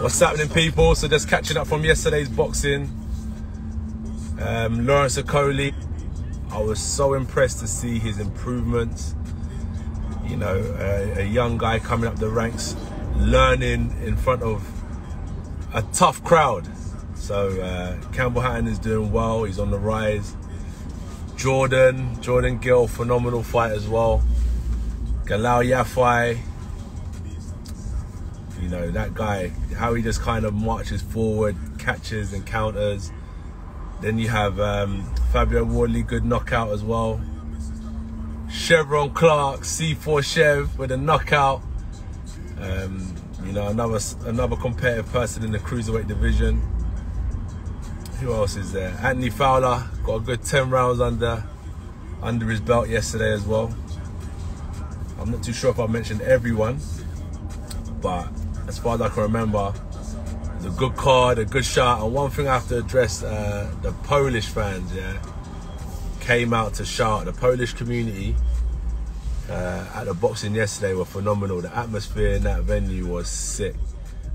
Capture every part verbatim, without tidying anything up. What's happening, people? So just catching up from yesterday's boxing. Um, Lawrence Okolie, I was so impressed to see his improvements. You know, a, a young guy coming up the ranks, learning in front of a tough crowd. So uh, Campbell Hatton is doing well. He's on the rise. Jordan, Jordan Gill, phenomenal fight as well. Galal Yafai, you know, that guy, how he just kind of marches forward, catches and counters. Then you have um, Fabio Wardley, good knockout as well. Chevron Clark, C four Chev with a knockout. Um, you know, another another competitive person in the cruiserweight division. Who else is there? Anthony Fowler got a good ten rounds under under his belt yesterday as well. I'm not too sure if I mentioned everyone, but as far as I can remember, it was a good card, a good shot. And one thing I have to address, uh, the Polish fans, yeah, came out to shout. The Polish community uh, at the boxing yesterday were phenomenal. The atmosphere in that venue was sick.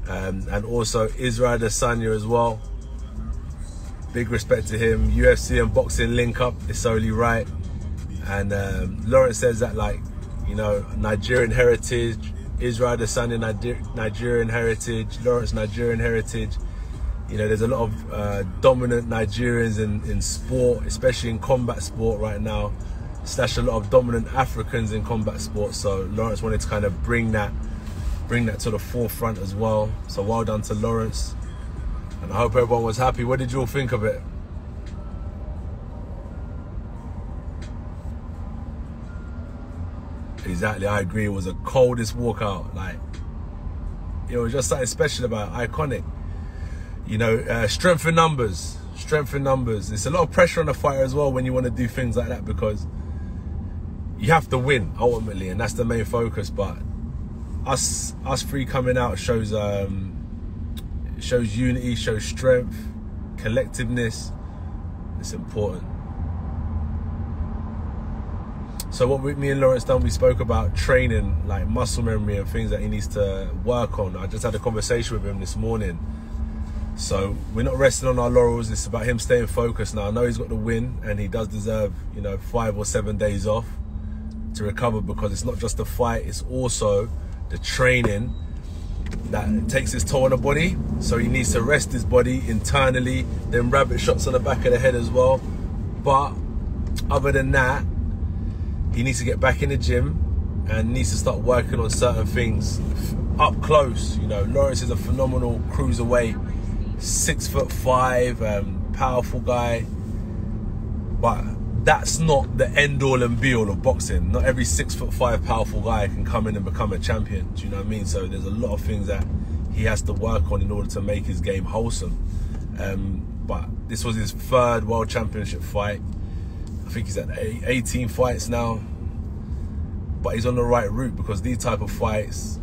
Um, and also Israel Adesanya as well. Big respect to him. U F C and boxing link up, it's only right. And um, Lawrence says that, like, you know, Nigerian heritage, Israel Adesanya Niger Nigerian heritage, Lawrence Nigerian heritage. You know, there's a lot of uh, dominant Nigerians in, in sport, especially in combat sport right now, slash a lot of dominant Africans in combat sport. So Lawrence wanted to kind of bring that, bring that to the forefront as well. So well done to Lawrence. And I hope everyone was happy. What did you all think of it? Exactly, I agree. It was the coldest walkout. Like, it was just something special about it. Iconic. You know, uh, strength in numbers. Strength in numbers. It's a lot of pressure on the fighter as well when you want to do things like that, because you have to win ultimately, and that's the main focus. But us, us three coming out shows. Um, shows unity, shows strength, collectiveness. It's important. So what we, me and Lawrence done, we spoke about training, like muscle memory and things that he needs to work on. I just had a conversation with him this morning. So we're not resting on our laurels. It's about him staying focused now. I know he's got the win, and he does deserve, you know, five or seven days off to recover, because it's not just the fight, it's also the training that takes its toll on the body. So he needs to rest his body internally, then rabbit shots on the back of the head as well. But other than that, he needs to get back in the gym and needs to start working on certain things up close. You know, Lawrence is a phenomenal cruiserweight, six foot five, um, powerful guy. But that's not the end all and be all of boxing. Not every six foot five powerful guy can come in and become a champion. Do you know what I mean? So there's a lot of things that he has to work on in order to make his game wholesome. Um, but this was his third world championship fight. I think he's at eighteen fights now. But he's on the right route, because these type of fights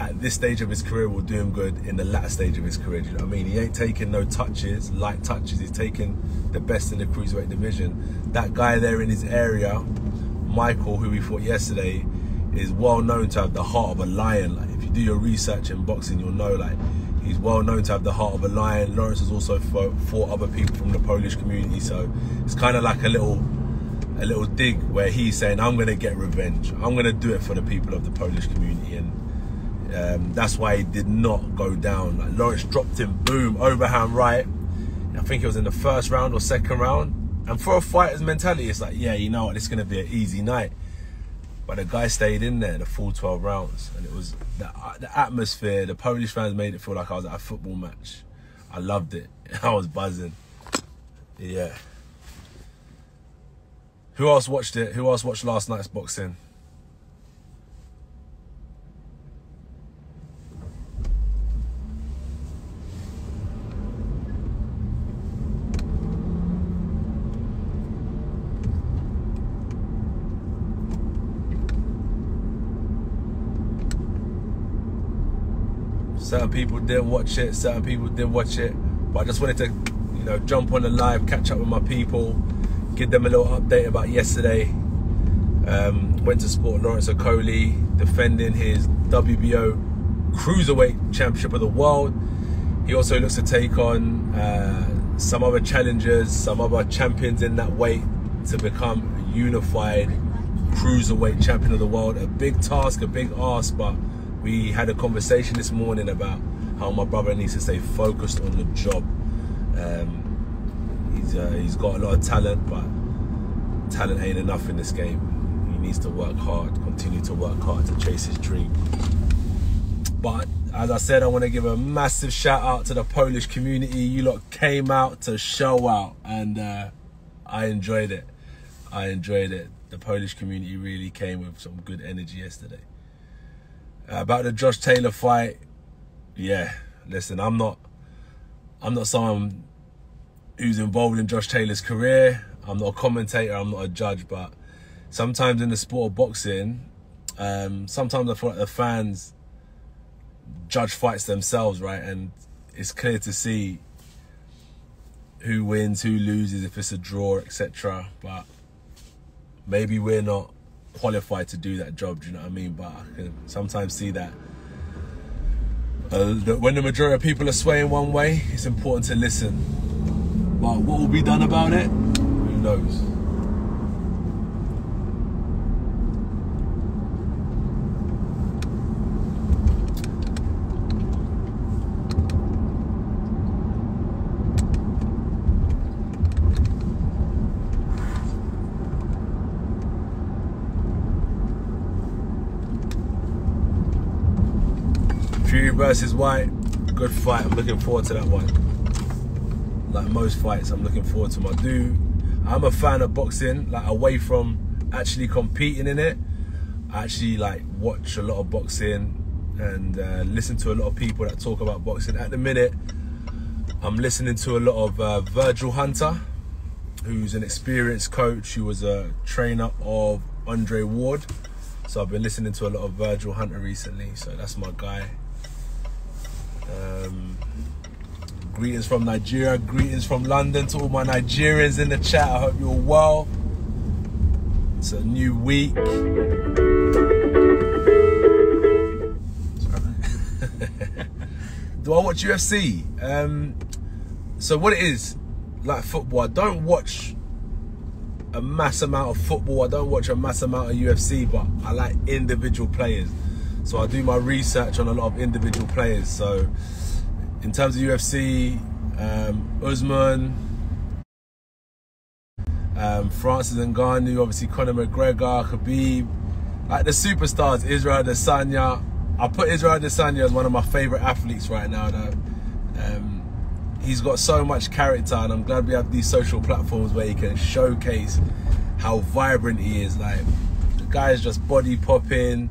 at this stage of his career will do him good in the latter stage of his career. Do you know what I mean? He ain't taking no touches, light touches. He's taking the best in the cruiserweight division. That guy there in his area, Michael, who we fought yesterday, is well known to have the heart of a lion. Like, if you do your research in boxing, you'll know, like, he's well known to have the heart of a lion. Lawrence has also fought, fought other people from the Polish community, so it's kind of like a little a little dig where he's saying, I'm gonna get revenge, I'm gonna do it for the people of the Polish community. And um, that's why he did not go down. Like, Lawrence dropped him, boom, overhand right. I think it was in the first round or second round. And for a fighter's mentality, it's like, yeah, you know what, it's going to be an easy night. But the guy stayed in there the full twelve rounds. And it was the, the atmosphere. The Polish fans made it feel like I was at a football match. I loved it. I was buzzing. Yeah. Who else watched it? Who else watched last night's boxing? Certain people didn't watch it, certain people did watch it. But I just wanted to, you know, jump on the live, catch up with my people, give them a little update about yesterday. Um, went to support Lawrence Okolie, defending his W B O Cruiserweight Championship of the World. He also looks to take on uh, some other challengers, some other champions in that weight to become unified Cruiserweight Champion of the World. A big task, a big ask, but we had a conversation this morning about how my brother needs to stay focused on the job. Um, he's, uh, he's got a lot of talent, but talent ain't enough in this game. He needs to work hard, continue to work hard to chase his dream. But as I said, I want to give a massive shout out to the Polish community. You lot came out to show out, and uh, I enjoyed it. I enjoyed it. The Polish community really came with some good energy yesterday. Uh, about the Josh Taylor fight, yeah, listen, I'm not, I'm not someone who's involved in Josh Taylor's career. I'm not a commentator, I'm not a judge, but sometimes in the sport of boxing, um, sometimes I feel like the fans judge fights themselves, right? And it's clear to see who wins, who loses, if it's a draw, et cetera. But maybe we're not qualified to do that job, do you know what I mean? But I can sometimes see that uh, when the majority of people are swaying one way, it's important to listen. But what will be done about it? Who knows? Fury versus White, good fight. I'm looking forward to that one. Like most fights, I'm looking forward to my do. I'm a fan of boxing, like away from actually competing in it. I actually like watch a lot of boxing and uh, listen to a lot of people that talk about boxing. At the minute, I'm listening to a lot of uh, Virgil Hunter, who's an experienced coach, who was a trainer of Andre Ward. So I've been listening to a lot of Virgil Hunter recently, so that's my guy. Um, greetings from Nigeria, greetings from London to all my Nigerians in the chat. I hope you're well. It's a new week. Do I watch U F C? Um, so what it is, like football, I don't watch a mass amount of football. I don't watch a mass amount of U F C, but I like individual players. So I do my research on a lot of individual players. So in terms of U F C, um, Usman, um, Francis Ngannou, obviously Conor McGregor, Khabib, like the superstars, Israel Adesanya. I put Israel Adesanya as one of my favourite athletes right now. Though. Um, he's got so much character, and I'm glad we have these social platforms where he can showcase how vibrant he is. Like, the guy is just body popping,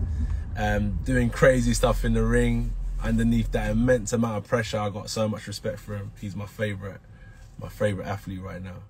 Um, doing crazy stuff in the ring underneath that immense amount of pressure. I got so much respect for him. He's my favourite, my favourite athlete right now.